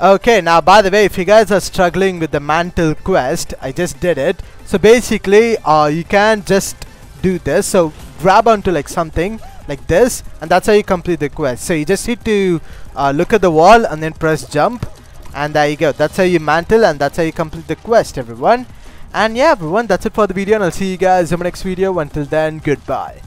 Okay, now by the way, if you guys are struggling with the Mantle quest, I just did it. So basically, you can just do this. So grab onto like something like this, and that's how you complete the quest. So you just need to look at the wall and then press jump, and there you go. That's how you mantle, and that's how you complete the quest, everyone. And yeah, everyone, that's it for the video, and I'll see you guys in my next video. Until then, goodbye.